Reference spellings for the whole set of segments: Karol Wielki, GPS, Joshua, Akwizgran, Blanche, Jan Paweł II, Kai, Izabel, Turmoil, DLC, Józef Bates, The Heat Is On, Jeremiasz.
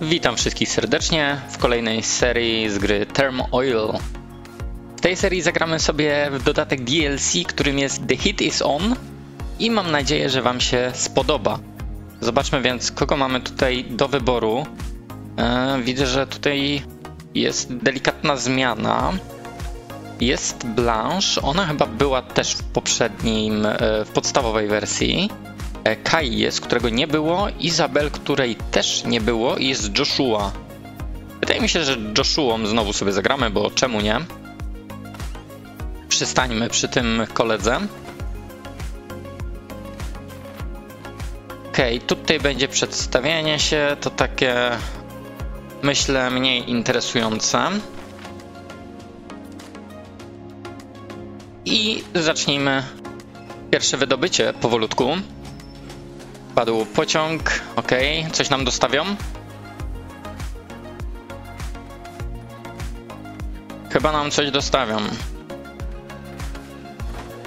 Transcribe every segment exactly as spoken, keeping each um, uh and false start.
Witam wszystkich serdecznie w kolejnej serii z gry Turmoil. W tej serii zagramy sobie w dodatek D L C, którym jest The Heat Is On i mam nadzieję, że wam się spodoba. Zobaczmy więc, kogo mamy tutaj do wyboru. Yy, widzę, że tutaj jest delikatna zmiana. Jest Blanche, ona chyba była też w poprzednim, yy, w podstawowej wersji. Kai jest, którego nie było, Izabel, której też nie było, i jest Joshua. Wydaje mi się, że Joshuą znowu sobie zagramy, bo czemu nie? Przystańmy przy tym koledze. Okej, okay, tutaj będzie przedstawienie się, to takie, myślę, mniej interesujące. I zacznijmy pierwsze wydobycie powolutku. Padł pociąg, ok, coś nam dostawią. Chyba nam coś dostawią.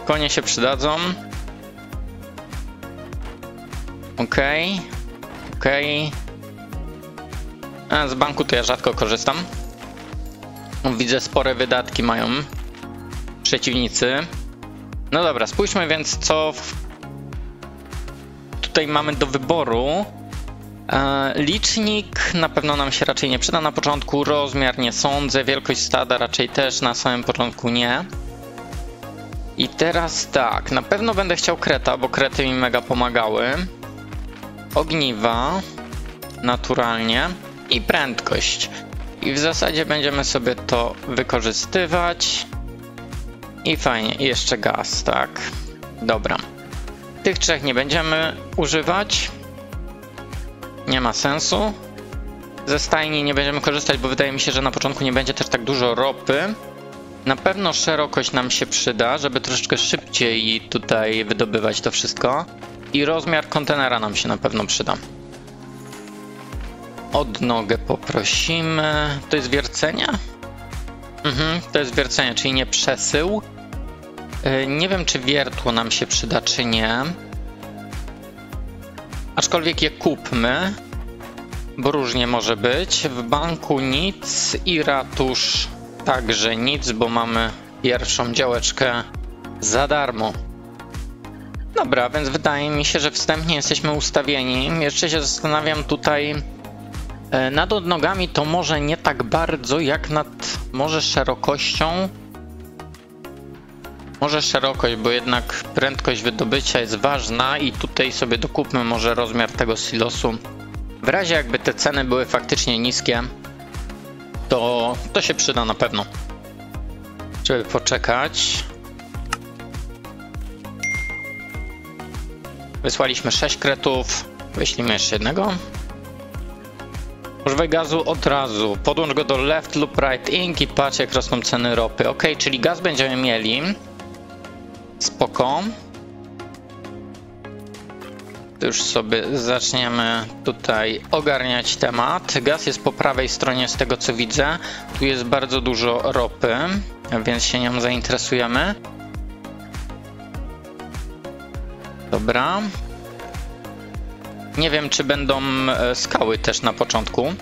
Konie się przydadzą. Ok, ok. A z banku to ja rzadko korzystam. Widzę, spore wydatki mają przeciwnicy. No dobra, spójrzmy więc, co w tutaj mamy do wyboru. Licznik na pewno nam się raczej nie przyda na początku, rozmiar nie sądzę, wielkość stada raczej też na samym początku nie. I teraz tak, na pewno będę chciał kreta, bo krety mi mega pomagały. Ogniwa, naturalnie, i prędkość. I w zasadzie będziemy sobie to wykorzystywać. I fajnie, i jeszcze gaz, tak. Dobra. Tych trzech nie będziemy używać, nie ma sensu. Ze stajni nie będziemy korzystać, bo wydaje mi się, że na początku nie będzie też tak dużo ropy. Na pewno szerokość nam się przyda, żeby troszeczkę szybciej tutaj wydobywać to wszystko. I rozmiar kontenera nam się na pewno przyda. Odnogę poprosimy. To jest wiercenie? Mhm, to jest wiercenie, czyli nie przesył. Nie wiem, czy wiertło nam się przyda, czy nie. Aczkolwiek je kupmy, bo różnie może być. W banku nic i ratusz także nic, bo mamy pierwszą działeczkę za darmo. Dobra, więc wydaje mi się, że wstępnie jesteśmy ustawieni. Jeszcze się zastanawiam tutaj nad odnogami, to może nie tak bardzo jak nad może szerokością. Może szerokość, bo jednak prędkość wydobycia jest ważna i tutaj sobie dokupmy może rozmiar tego silosu. W razie jakby te ceny były faktycznie niskie, to, to się przyda na pewno. Żeby poczekać. Wysłaliśmy sześć kretów, wyślimy jeszcze jednego. Używaj gazu od razu, podłącz go do left lub right ink i patrz, jak rosną ceny ropy. Ok, czyli gaz będziemy mieli. Spoko. Już sobie zaczniemy tutaj ogarniać temat. Gaz jest po prawej stronie z tego, co widzę. Tu jest bardzo dużo ropy, więc się nią zainteresujemy. Dobra. Nie wiem, czy będą skały też na początku.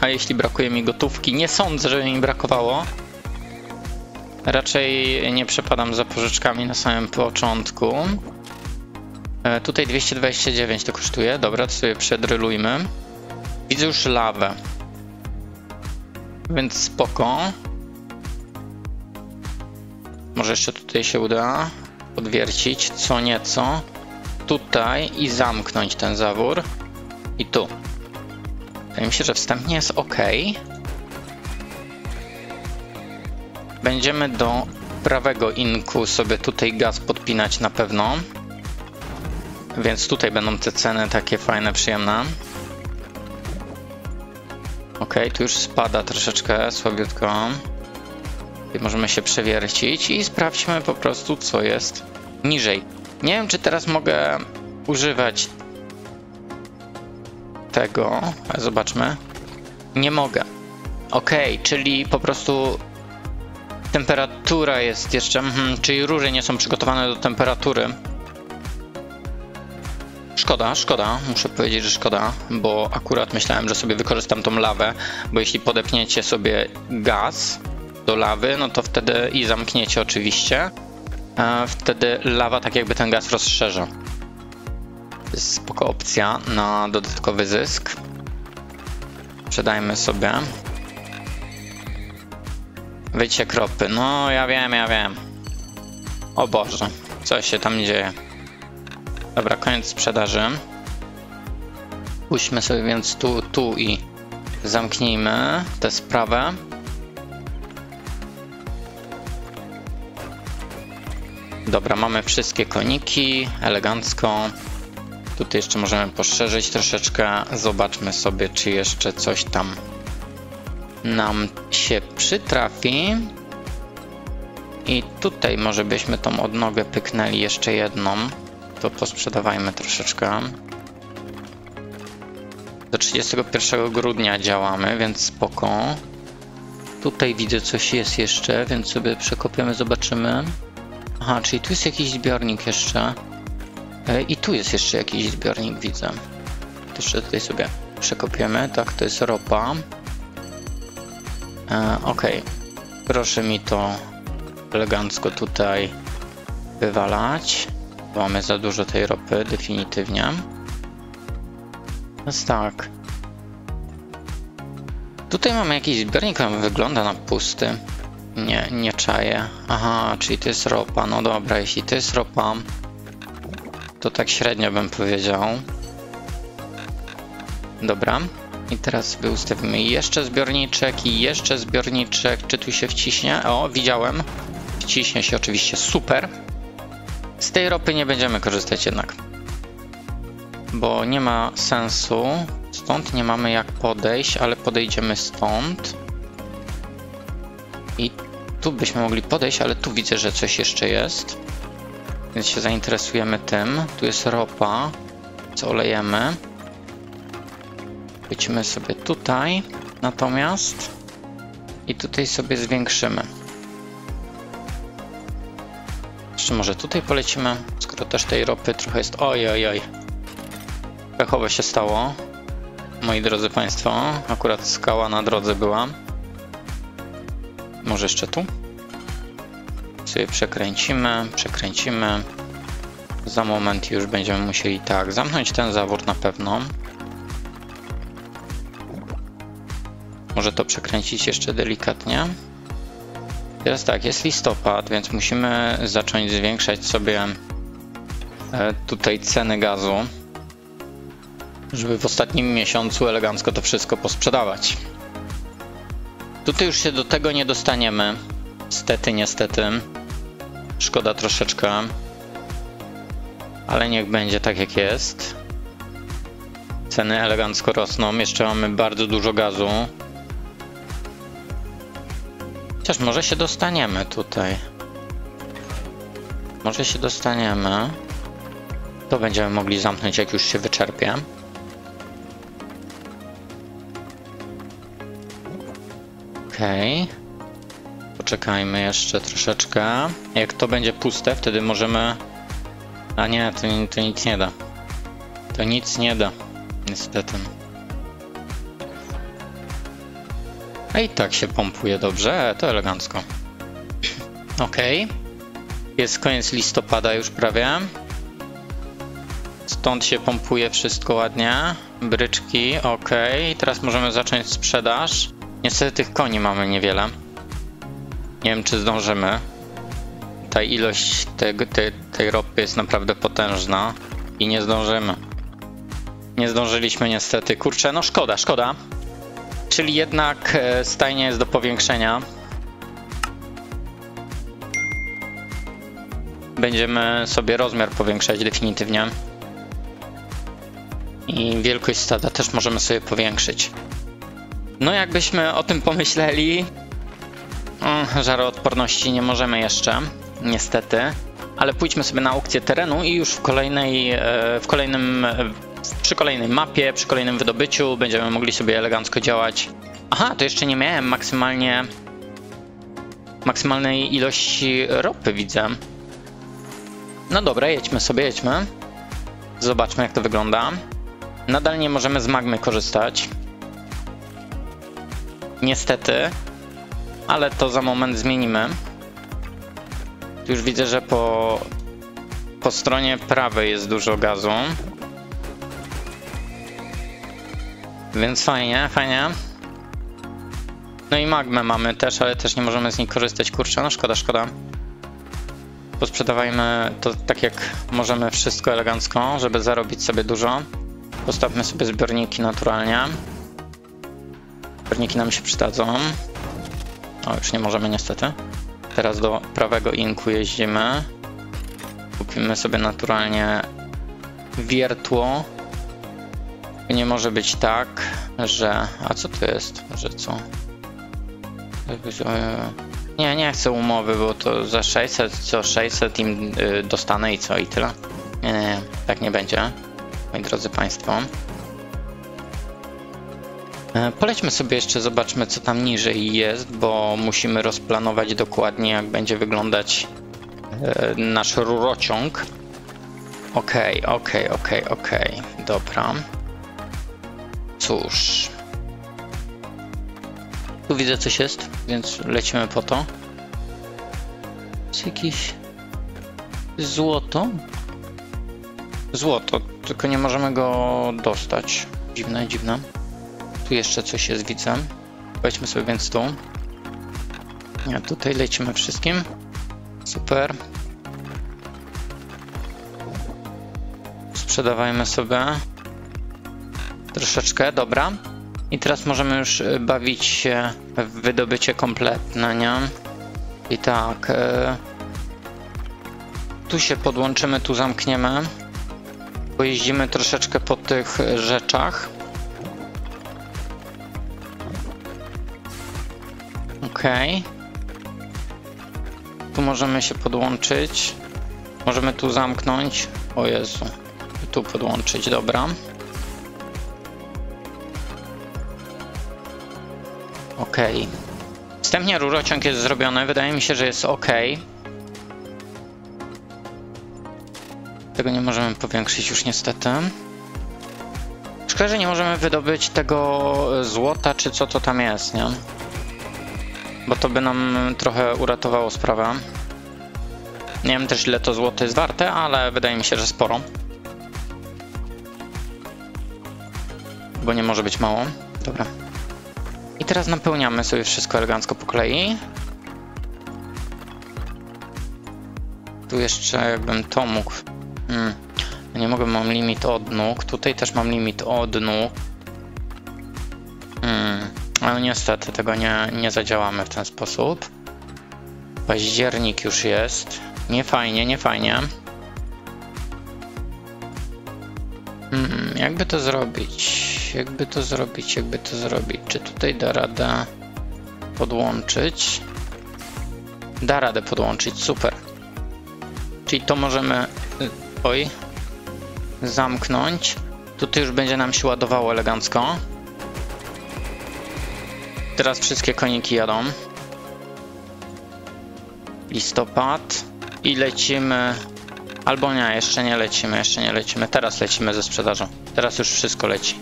A jeśli brakuje mi gotówki, nie sądzę, żeby mi brakowało. Raczej nie przepadam za pożyczkami na samym początku. E, tutaj dwieście dwadzieścia dziewięć to kosztuje. Dobra, to sobie przedrylujmy. Widzę już lawę. Więc spoko. Może jeszcze tutaj się uda odwiercić co nieco. Tutaj i zamknąć ten zawór. I tu. Wydaje mi się, że wstępnie jest ok. Będziemy do prawego inku sobie tutaj gaz podpinać na pewno. Więc tutaj będą te ceny takie fajne, przyjemne. Ok, tu już spada troszeczkę słabiutko. I możemy się przewiercić i sprawdźmy po prostu, co jest niżej. Nie wiem, czy teraz mogę używać tego. Zobaczmy. Nie mogę. Ok, czyli po prostu temperatura jest jeszcze, hmm, czyli róże nie są przygotowane do temperatury. Szkoda, szkoda, muszę powiedzieć, że szkoda, bo akurat myślałem, że sobie wykorzystam tą lawę, bo jeśli podepniecie sobie gaz do lawy, no to wtedy i zamkniecie oczywiście, wtedy lawa tak jakby ten gaz rozszerza. To jest spoko opcja na dodatkowy zysk. Sprzedajmy sobie. Wyjście kropy, no ja wiem, ja wiem. O Boże, co się tam dzieje. Dobra, koniec sprzedaży. Puśćmy sobie więc tu, tu i zamknijmy tę sprawę. Dobra, mamy wszystkie koniki, elegancko. Tutaj jeszcze możemy poszerzyć troszeczkę. Zobaczmy sobie, czy jeszcze coś tam nam się przytrafi. I tutaj może byśmy tą odnogę pyknęli jeszcze jedną. To posprzedawajmy troszeczkę. Do trzydziestego pierwszego grudnia działamy, więc spoko. Tutaj widzę coś jest jeszcze, więc sobie przekopiemy, zobaczymy. Aha, czyli tu jest jakiś zbiornik jeszcze. I tu jest jeszcze jakiś zbiornik, widzę. To jeszcze tutaj sobie przekopiemy. Tak, to jest ropa. E, ok. Proszę mi to elegancko tutaj wywalać. Mamy za dużo tej ropy, definitywnie. Więc tak. Tutaj mamy jakiś zbiornik, który wygląda na pusty. Nie, nie czaję. Aha, czyli to jest ropa. No dobra, jeśli to jest ropa, to tak średnio bym powiedział. Dobra. I teraz sobie ustawimy jeszcze zbiorniczek i jeszcze zbiorniczek. Czy tu się wciśnie? O, widziałem. Wciśnie się oczywiście. Super. Z tej ropy nie będziemy korzystać jednak, bo nie ma sensu. Stąd nie mamy jak podejść, ale podejdziemy stąd. I tu byśmy mogli podejść, ale tu widzę, że coś jeszcze jest. Więc się zainteresujemy tym. Tu jest ropa, co olejemy. Chodźmy sobie tutaj natomiast i tutaj sobie zwiększymy. Czy może tutaj polecimy, skoro też tej ropy trochę jest. Oj, oj, oj. Pechowe się stało, moi drodzy Państwo. Akurat skała na drodze była. Może jeszcze tu? Sobie przekręcimy, przekręcimy. Za moment już będziemy musieli tak zamknąć ten zawór na pewno. Może to przekręcić jeszcze delikatnie. Teraz tak, jest listopad, więc musimy zacząć zwiększać sobie tutaj ceny gazu, żeby w ostatnim miesiącu elegancko to wszystko posprzedawać. Tutaj już się do tego nie dostaniemy. Niestety, niestety. Szkoda troszeczkę. Ale niech będzie tak jak jest. Ceny elegancko rosną. Jeszcze mamy bardzo dużo gazu. Chociaż może się dostaniemy tutaj. Może się dostaniemy. To będziemy mogli zamknąć, jak już się wyczerpie. Okej. Okay. Poczekajmy jeszcze troszeczkę. Jak to będzie puste, wtedy możemy... A nie, to, to nic nie da. To nic nie da. Niestety. A i tak się pompuje dobrze, to elegancko. Ok. Jest koniec listopada już prawie. Stąd się pompuje wszystko ładnie. Bryczki, ok. Teraz możemy zacząć sprzedaż. Niestety tych koni mamy niewiele. Nie wiem, czy zdążymy. Ta ilość tej, tej, tej ropy jest naprawdę potężna. I nie zdążymy. Nie zdążyliśmy niestety. Kurczę, no szkoda, szkoda. Czyli jednak stajnia jest do powiększenia. Będziemy sobie rozmiar powiększać definitywnie. I wielkość stada też możemy sobie powiększyć. No jakbyśmy o tym pomyśleli... Żaroodporności nie możemy jeszcze, niestety. Ale pójdźmy sobie na aukcję terenu i już w kolejnej, w kolejnym... Przy kolejnej mapie, przy kolejnym wydobyciu będziemy mogli sobie elegancko działać. Aha, to jeszcze nie miałem maksymalnie maksymalnej ilości ropy, widzę. No dobra, jedźmy sobie, jedźmy. Zobaczmy, jak to wygląda. Nadal nie możemy z magmy korzystać. Niestety. Ale to za moment zmienimy. Tu już widzę, że po, po stronie prawej jest dużo gazu. Więc fajnie, fajnie. No i magmę mamy też, ale też nie możemy z niej korzystać. Kurczę, no szkoda, szkoda. Posprzedawajmy to tak, jak możemy, wszystko elegancko, żeby zarobić sobie dużo. Postawmy sobie zbiorniki naturalnie. Zbiorniki nam się przydadzą. O, już nie możemy niestety. Teraz do prawego inku jeździmy. Kupimy sobie naturalnie wiertło. Nie może być tak, że... A co to jest? Że co? Nie, nie chcę umowy, bo to za sześćset, co sześćset im dostanę i co, i tyle. Nie, nie, nie. Tak nie będzie, moi drodzy Państwo. Polećmy sobie jeszcze, zobaczmy, co tam niżej jest, bo musimy rozplanować dokładnie, jak będzie wyglądać nasz rurociąg. Okej, okay, okej, okay, okej, okay, okej. Okay. Dobra. Cóż. Tu widzę, coś jest, więc lecimy po to. Jest jakieś złoto? Złoto, tylko nie możemy go dostać. Dziwne, dziwne. Tu jeszcze coś jest, widzę. Wejdźmy sobie więc tu. Ja tutaj lecimy wszystkim. Super. Sprzedawajmy sobie troszeczkę, dobra. I teraz możemy już bawić się w wydobycie kompletne, nie? I tak. Tu się podłączymy, tu zamkniemy. Pojeździmy troszeczkę po tych rzeczach. Okej. Tu możemy się podłączyć. Możemy tu zamknąć. O Jezu. Tu podłączyć, dobra. OK. Wstępnie rurociąg jest zrobiony. Wydaje mi się, że jest OK. Tego nie możemy powiększyć już niestety. Szkoda, że nie możemy wydobyć tego złota, czy co to tam jest, nie? Bo to by nam trochę uratowało sprawę. Nie wiem też, ile to złoto jest warte, ale wydaje mi się, że sporo. Bo nie może być mało. Dobra. I teraz napełniamy sobie wszystko elegancko po kolei. Tu jeszcze jakbym to mógł... Hmm. Nie mogę, mam limit od nóg. Tutaj też mam limit od nóg. Hmm. Ale niestety tego nie, nie zadziałamy w ten sposób. Październik już jest. Nie fajnie, nie fajnie. Hmm. Jakby to zrobić? Jakby to zrobić, jakby to zrobić. Czy tutaj da radę podłączyć? Da radę podłączyć, super. Czyli to możemy, oj, zamknąć. Tutaj już będzie nam się ładowało elegancko. Teraz wszystkie koniki jadą. Listopad. I lecimy. Albo nie, jeszcze nie lecimy, jeszcze nie lecimy. Teraz lecimy ze sprzedażą. Teraz już wszystko leci.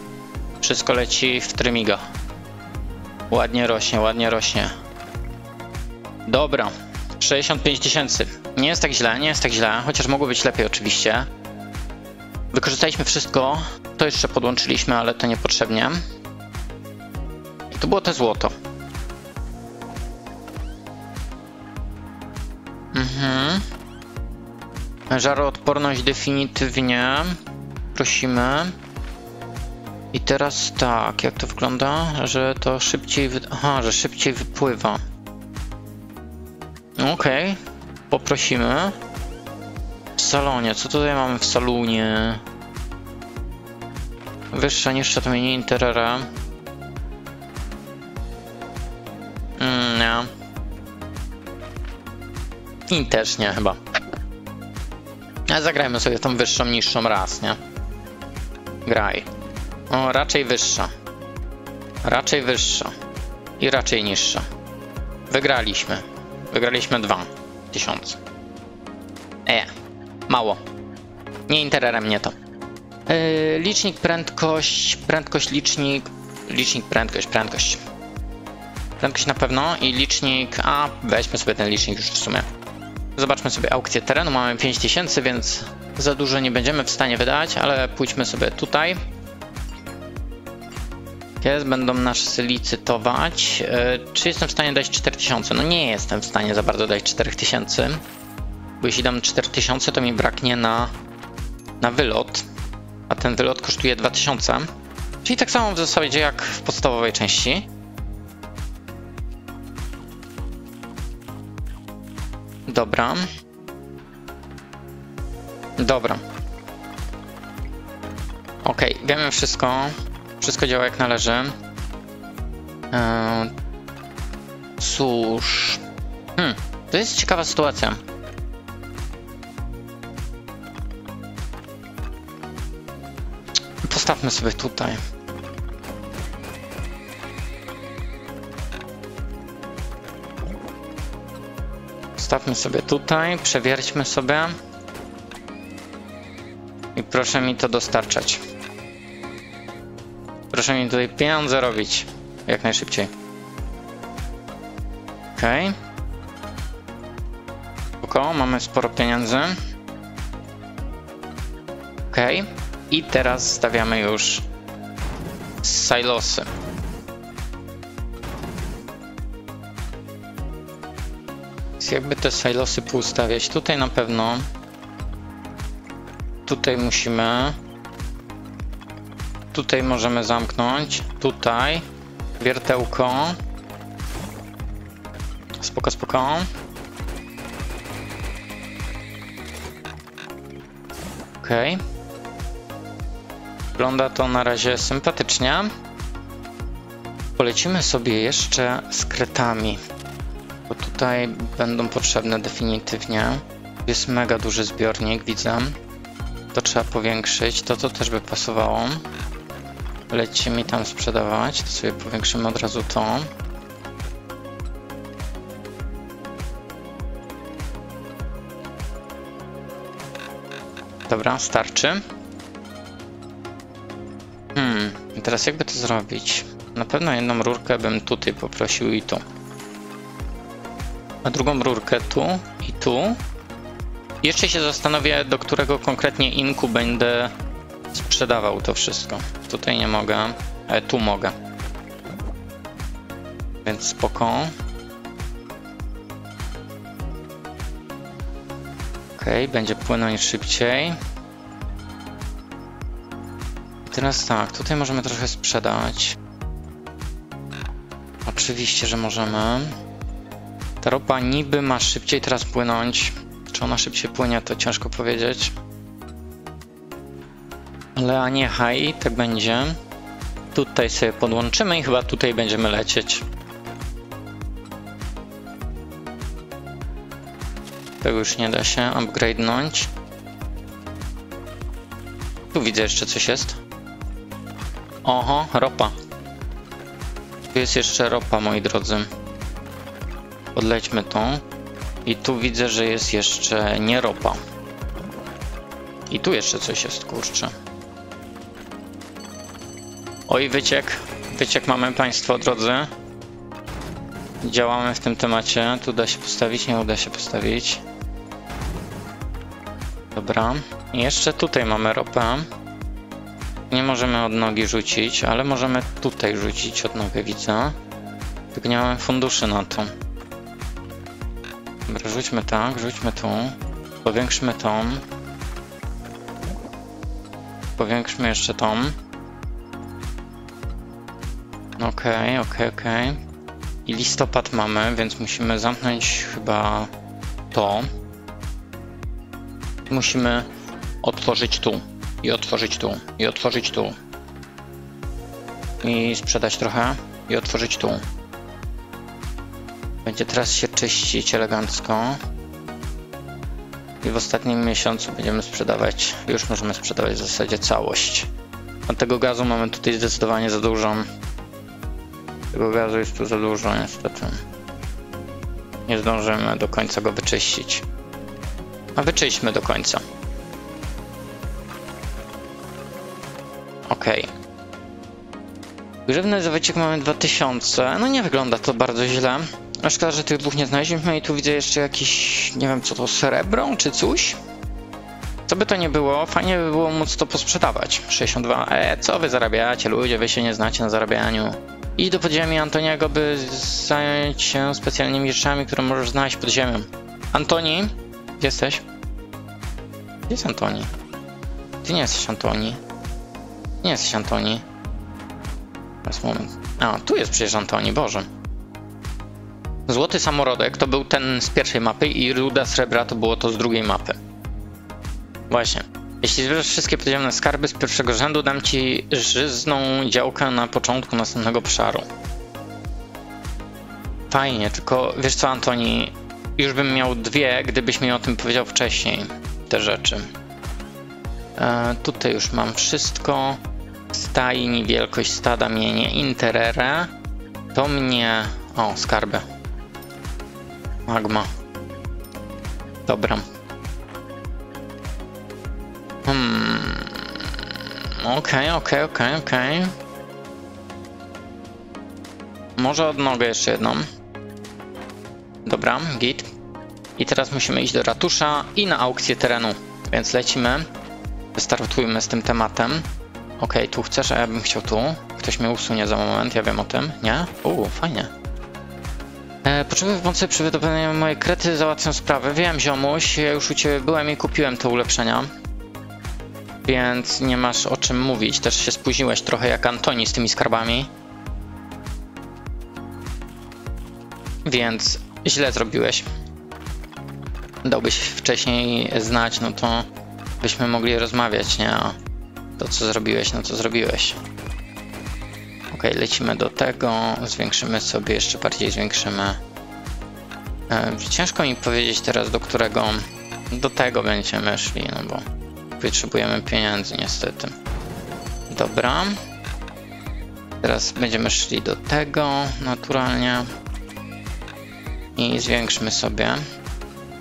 Wszystko leci w trymiga. Ładnie rośnie, ładnie rośnie. Dobra. sześćdziesiąt pięć tysięcy. Nie jest tak źle, nie jest tak źle. Chociaż mogło być lepiej oczywiście. Wykorzystaliśmy wszystko. To jeszcze podłączyliśmy, ale to niepotrzebnie. I to było to złoto. Mhm. Żaroodporność definitywnie. Prosimy. I teraz tak, jak to wygląda, że to szybciej, wy... Aha, że szybciej wypływa. Okej, okay. Poprosimy. W salonie, co tutaj mamy w salonie? Wyższa, niższa, to mnie nie interera. Mm, nie. I też nie chyba. Ale zagrajmy sobie tą wyższą, niższą raz, nie? Graj. O, raczej wyższa. Raczej wyższa. I raczej niższa. Wygraliśmy. Wygraliśmy dwa tysiące. E, mało. Nie interesuje mnie to. Yy, licznik, prędkość, prędkość, licznik, licznik, prędkość, prędkość. Prędkość na pewno i licznik, a weźmy sobie ten licznik już w sumie. Zobaczmy sobie aukcję terenu, mamy pięć tysięcy, więc za dużo nie będziemy w stanie wydać, ale pójdźmy sobie tutaj. Jest, będą nas licytować. Yy, czy jestem w stanie dać cztery tysiące? No nie jestem w stanie za bardzo dać cztery tysięcy, bo jeśli dam cztery tysiące, to mi braknie na, na wylot, a ten wylot kosztuje dwa tysiące, czyli tak samo w zasadzie jak w podstawowej części. Dobra. Dobra. Ok, wiemy wszystko. Wszystko działa jak należy. Eee, cóż... Hmm, to jest ciekawa sytuacja. Postawmy sobie tutaj. Postawmy sobie tutaj, przewierćmy sobie. I proszę mi to dostarczać. Proszę mi tutaj pieniądze robić jak najszybciej. Okej. Spoko, mamy sporo pieniędzy. Okej. I teraz stawiamy już silosy. Więc jakby te silosy poustawiać. Tutaj na pewno. Tutaj musimy. Tutaj możemy zamknąć. Tutaj. Wiertełko. Spoko, spoko. Okej. Okay. Wygląda to na razie sympatycznie. Polecimy sobie jeszcze z kretami, bo tutaj będą potrzebne definitywnie. Jest mega duży zbiornik, widzę. To trzeba powiększyć, to to też by pasowało. Leci mi tam sprzedawać, to sobie powiększymy od razu to. Dobra, starczy. Hmm, i teraz jakby to zrobić? Na pewno jedną rurkę bym tutaj poprosił i tu. A drugą rurkę tu i tu. Jeszcze się zastanowię, do którego konkretnie inku będę sprzedawał to wszystko. Tutaj nie mogę, ale tu mogę. Więc spoko. Okej, okay, będzie płynąć szybciej. Teraz tak, tutaj możemy trochę sprzedać. Oczywiście, że możemy. Ta ropa niby ma szybciej teraz płynąć. Czy ona szybciej płynie, to ciężko powiedzieć. Ale a niechaj, tak będzie. Tutaj sobie podłączymy i chyba tutaj będziemy lecieć. Tego już nie da się upgrade'nąć. Tu widzę jeszcze coś jest. Oho, ropa. Tu jest jeszcze ropa, moi drodzy. Podlećmy tą. I tu widzę, że jest jeszcze nie ropa. I tu jeszcze coś jest, kurczę. Oj, wyciek. Wyciek mamy, państwo drodzy. Działamy w tym temacie. Tu da się postawić, nie uda się postawić. Dobra. I jeszcze tutaj mamy ropę. Nie możemy od nogi rzucić, ale możemy tutaj rzucić od nogi, widzę. Tylko nie mamy funduszy na to. Dobra, rzućmy tak, rzućmy tu. Powiększmy tą. Powiększmy jeszcze tą. Okej, okej, okej. I listopad mamy, więc musimy zamknąć chyba to. Musimy otworzyć tu. I otworzyć tu, i otworzyć tu. I sprzedać trochę, i otworzyć tu. Będzie teraz się czyścić elegancko. I w ostatnim miesiącu będziemy sprzedawać, już możemy sprzedawać w zasadzie całość. A tego gazu mamy tutaj zdecydowanie za dużo. Tego gazu jest tu za dużo niestety. Nie zdążymy do końca go wyczyścić. A wyczyśćmy do końca. Okej. Okay. Grzywny za wyciek mamy dwa tysiące. No nie wygląda to bardzo źle. Szkoda, że tych dwóch nie znaleźliśmy i tu widzę jeszcze jakiś, nie wiem co to, srebro czy coś? Co by to nie było, fajnie by było móc to posprzedawać. sześćdziesiąt dwa. E, co wy zarabiacie, ludzie, wy się nie znacie na zarabianiu. Idź do podziemi Antoniego, by zająć się specjalnymi rzeczami, które możesz znaleźć pod ziemią. Antoni, gdzie jesteś? Gdzie jest Antoni? Ty nie jesteś Antoni. Nie jesteś Antoni. Teraz moment. A, tu jest przecież Antoni, Boże. Złoty samorodek to był ten z pierwszej mapy i ruda srebra to było to z drugiej mapy. Właśnie. Jeśli zbierzesz wszystkie podziemne skarby z pierwszego rzędu, dam ci żyzną działkę na początku następnego obszaru. Fajnie, tylko wiesz co, Antoni, już bym miał dwie, gdybyś mi o tym powiedział wcześniej, te rzeczy. E, tutaj już mam wszystko. Stajni, wielkość stada, mienie, interere. To mnie... O, skarby. Magma. Dobra. Hmm. Okej, okej, okej, okej. Może odnogę jeszcze jedną. Dobra, git. I teraz musimy iść do ratusza i na aukcję terenu. Więc lecimy. Wystartujmy z tym tematem. Okej, tu chcesz, a ja bym chciał tu. Ktoś mnie usunie za moment, ja wiem o tym. Nie? Uuu, fajnie. E, potrzebuję pomocy przy wydobyciu mojej krety, załatwię sprawę. Wiem, ziomuś, ja już u ciebie byłem i kupiłem te ulepszenia. Więc nie masz o czym mówić. Też się spóźniłeś trochę jak Antoni z tymi skarbami. Więc źle zrobiłeś. Dałbyś wcześniej znać, no to byśmy mogli rozmawiać, nie? To co zrobiłeś, no co zrobiłeś. Okej, okay, lecimy do tego. Zwiększymy sobie, jeszcze bardziej zwiększymy. Ciężko mi powiedzieć teraz, do którego... Do tego będziemy szli, no bo... Potrzebujemy pieniędzy, niestety. Dobra. Teraz będziemy szli do tego, naturalnie. I zwiększmy sobie.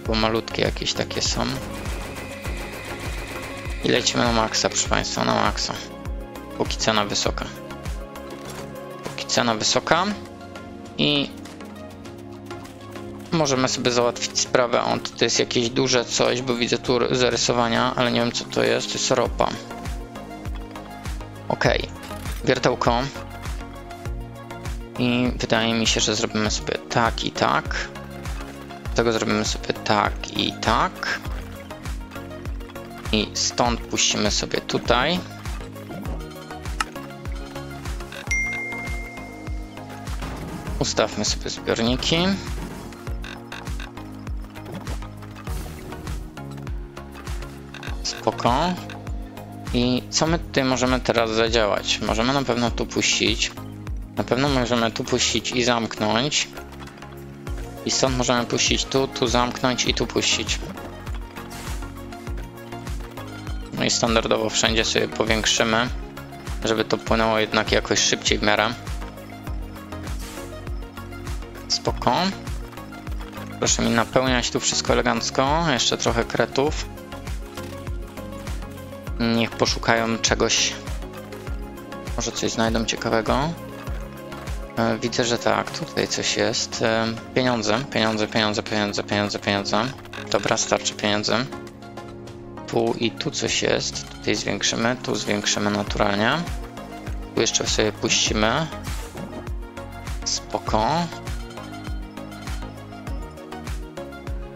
Bo malutkie jakieś takie są. I lecimy na maksa, proszę Państwa, na maksa. Póki cena wysoka. Póki cena wysoka. I... Możemy sobie załatwić sprawę. O, to jest jakieś duże coś, bo widzę tu zarysowania, ale nie wiem co to jest. To jest ropa. Okej. Okay. Wiertełko. I wydaje mi się, że zrobimy sobie tak i tak. Z tego zrobimy sobie tak i tak. I stąd puścimy sobie tutaj. Ustawmy sobie zbiorniki. Spoko. I co my tutaj możemy teraz zadziałać? Możemy na pewno tu puścić. Na pewno możemy tu puścić i zamknąć. I stąd możemy puścić tu, tu zamknąć i tu puścić. No i standardowo wszędzie sobie powiększymy, żeby to płynęło jednak jakoś szybciej w miarę. Spoko. Proszę mi napełniać tu wszystko elegancko. Jeszcze trochę kretów. Niech poszukają czegoś. Może coś znajdą ciekawego. Widzę, że tak, tutaj coś jest. Pieniądze, pieniądze, pieniądze, pieniądze, pieniądze, pieniądze. Dobra, starczy pieniędzy. Tu i tu coś jest. Tutaj zwiększymy, tu zwiększymy naturalnie. Tu jeszcze sobie puścimy. Spoko.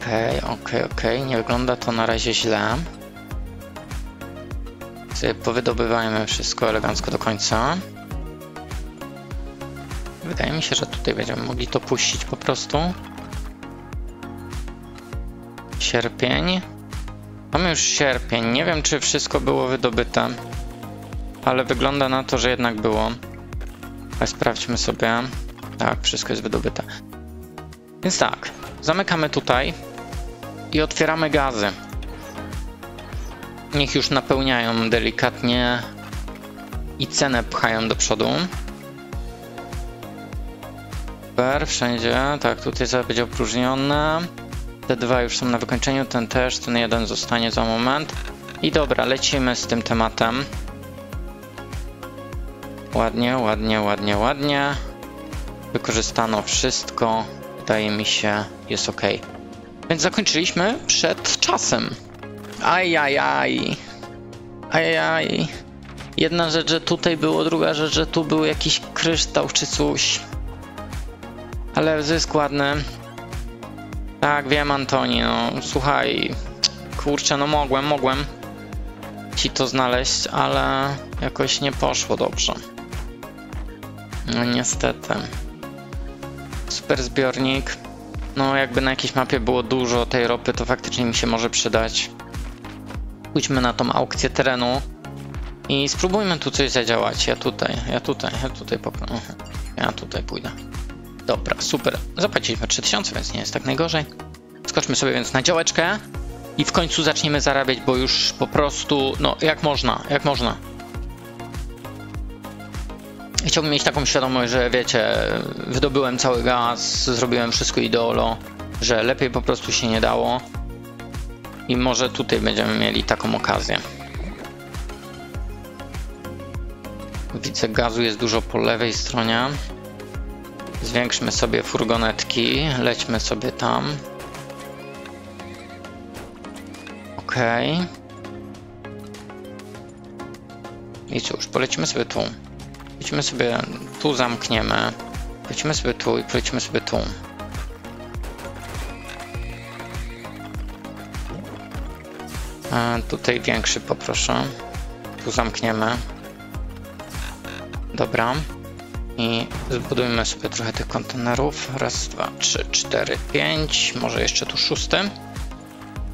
Okej, okej, okej. Nie wygląda to na razie źle. Powydobywajmy wszystko elegancko do końca. Wydaje mi się, że tutaj będziemy mogli to puścić po prostu. Sierpień. Mamy już sierpień. Nie wiem, czy wszystko było wydobyte, ale wygląda na to, że jednak było. Ale sprawdźmy sobie. Tak, wszystko jest wydobyte. Więc tak, zamykamy tutaj i otwieramy gazy. Niech już napełniają delikatnie i cenę pchają do przodu. Super, wszędzie. Tak, tutaj będzie opróżnione. Te dwa już są na wykończeniu, ten też, ten jeden zostanie za moment. I dobra, lecimy z tym tematem. Ładnie, ładnie, ładnie, ładnie. Wykorzystano wszystko. Wydaje mi się, jest ok. Więc zakończyliśmy przed czasem. Ajajaj. Ajajaj. Jedna rzecz, że tutaj było, druga rzecz, że tu był jakiś kryształ czy coś. Ale zysk ładny. Tak, wiem, Antoni, no słuchaj. Kurczę, no mogłem, mogłem ci to znaleźć, ale jakoś nie poszło dobrze. No niestety. Super zbiornik. No jakby na jakiejś mapie było dużo tej ropy, to faktycznie mi się może przydać. Pójdźmy na tą aukcję terenu i spróbujmy tu coś zadziałać. Ja tutaj, ja tutaj, ja tutaj popnę. Ja tutaj pójdę. Dobra, super. Zapłaciliśmy trzy tysiące, więc nie jest tak najgorzej. Skoczmy sobie więc na działeczkę i w końcu zaczniemy zarabiać, bo już po prostu, no jak można, jak można. Chciałbym mieć taką świadomość, że wiecie, wydobyłem cały gaz, zrobiłem wszystko ideolo, że lepiej po prostu się nie dało. I może tutaj będziemy mieli taką okazję. Widzę, gazu jest dużo po lewej stronie. Zwiększmy sobie furgonetki, lećmy sobie tam. Ok. I cóż, polecimy sobie tu. Polecimy sobie tu, zamkniemy. Polecimy sobie tu i polecimy sobie tu. A tutaj większy poproszę. Tu zamkniemy. Dobra. I zbudujmy sobie trochę tych kontenerów. Raz, dwa, trzy, cztery, pięć. Może jeszcze tu szósty.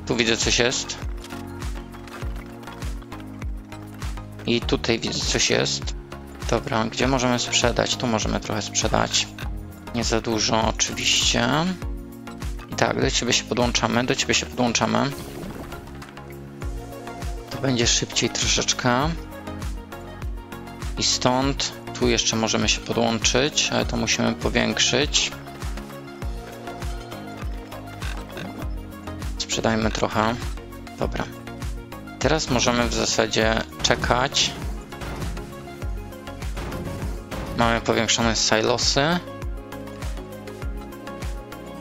Tu widzę coś jest. I tutaj widzę coś jest. Dobra, gdzie możemy sprzedać? Tu możemy trochę sprzedać. Nie za dużo oczywiście. I tak, do ciebie się podłączamy, do ciebie się podłączamy. To będzie szybciej troszeczkę. I stąd... Tu jeszcze możemy się podłączyć, ale to musimy powiększyć. Sprzedajmy trochę. Dobra. Teraz możemy w zasadzie czekać. Mamy powiększone silosy.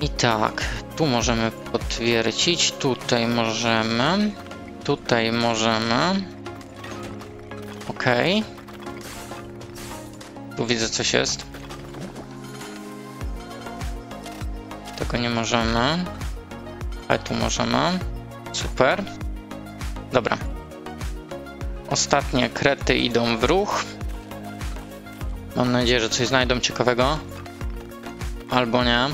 I tak, tu możemy potwierdzić, tutaj możemy, tutaj możemy. Ok. Tu widzę coś jest. Tego nie możemy. Ale tu możemy. Super. Dobra. Ostatnie krety idą w ruch. Mam nadzieję, że coś znajdą ciekawego. Albo nie.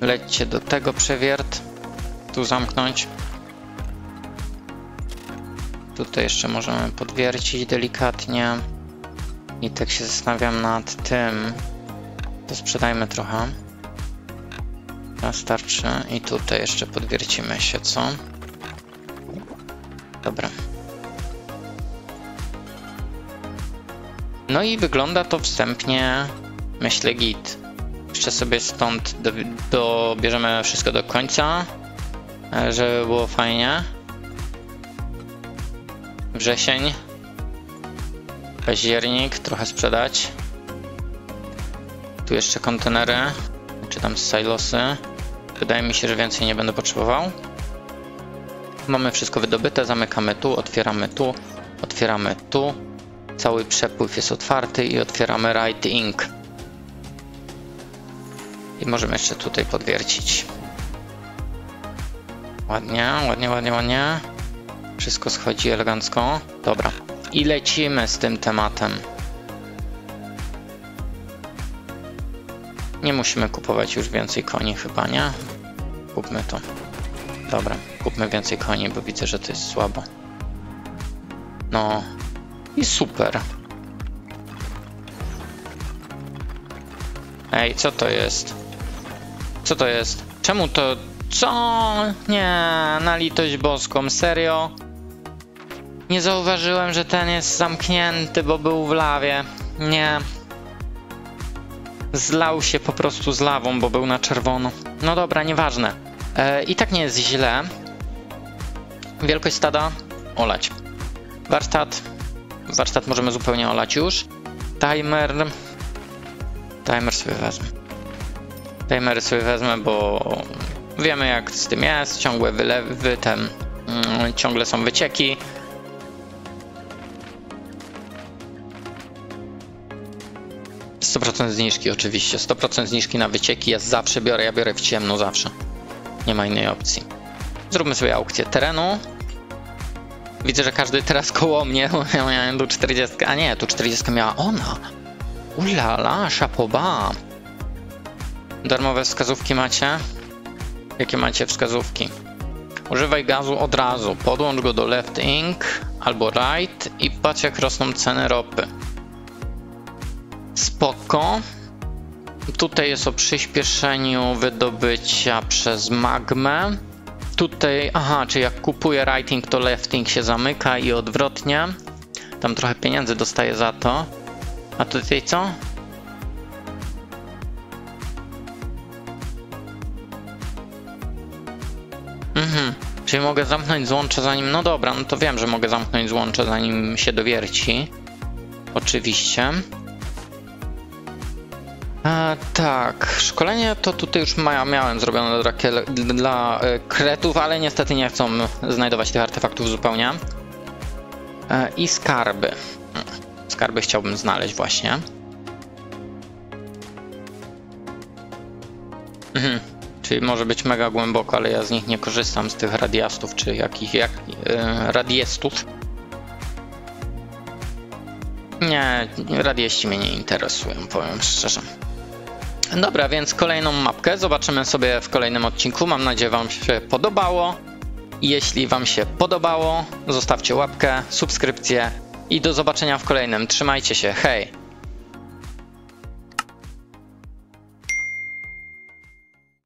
Lećcie do tego, przewiert. Tu zamknąć. Tutaj jeszcze możemy podwiercić delikatnie. I tak się zastanawiam nad tym. To sprzedajmy trochę. A starczy. I tutaj jeszcze podwiercimy się, co? Dobra. No i wygląda to wstępnie, myślę, git. Jeszcze sobie stąd dobierzemy wszystko do końca, żeby było fajnie. Wrzesień. Październik, trochę sprzedać. Tu jeszcze kontenery, czy tam silosy. Wydaje mi się, że więcej nie będę potrzebował. Mamy wszystko wydobyte, zamykamy tu, otwieramy tu, otwieramy tu. Cały przepływ jest otwarty i otwieramy right inc. I możemy jeszcze tutaj podwiercić. Ładnie, ładnie, ładnie, ładnie. Wszystko schodzi elegancko. Dobra. I lecimy z tym tematem. Nie musimy kupować już więcej koni chyba, nie? Kupmy to. Dobra, kupmy więcej koni, bo widzę, że to jest słabo. No i super. Ej, co to jest? Co to jest? Czemu to... Co? Nie, na litość boską, serio? Nie zauważyłem, że ten jest zamknięty, bo był w lawie. Nie. Zlał się po prostu z lawą, bo był na czerwono. No dobra, nieważne. E, I tak nie jest źle. Wielkość stada? Olać. Warsztat. warsztat możemy zupełnie olać już. Timer. Timer sobie wezmę. Timer sobie wezmę, bo wiemy jak z tym jest. Ciągłe wylewy, ten, mm, ciągle są wycieki. sto procent zniżki oczywiście. sto procent zniżki na wycieki. Ja zawsze biorę, ja biorę w ciemno zawsze. Nie ma innej opcji. Zróbmy sobie aukcję terenu. Widzę, że każdy teraz koło mnie. Ja miałem tu czterdzieści. A nie, tu czterdzieści miała ona. Ulala, chapeau bas. Darmowe wskazówki macie? Jakie macie wskazówki? Używaj gazu od razu. Podłącz go do left ink albo right i patrz jak rosną ceny ropy. Spoko. Tutaj jest o przyspieszeniu wydobycia przez magmę. Tutaj, aha, czyli jak kupuję writing, to lefting się zamyka i odwrotnie. Tam trochę pieniędzy dostaję za to. A tutaj co? Mhm, czyli mogę zamknąć złącze zanim... No dobra, no to wiem, że mogę zamknąć złącze zanim się dowierci. Oczywiście. E, tak, szkolenie to tutaj już miałem zrobione dla, dla e, kretów, ale niestety nie chcą znajdować tych artefaktów zupełnie. E, I skarby. Skarby chciałbym znaleźć właśnie. Mhm. Czyli może być mega głęboko, ale ja z nich nie korzystam, z tych radiastów, czy jakich jak, e, radiestów. Nie, radieści mnie nie interesują, powiem szczerze. Dobra, więc kolejną mapkę zobaczymy sobie w kolejnym odcinku. Mam nadzieję, wam się podobało. Jeśli wam się podobało, zostawcie łapkę, subskrypcję i do zobaczenia w kolejnym. Trzymajcie się, hej!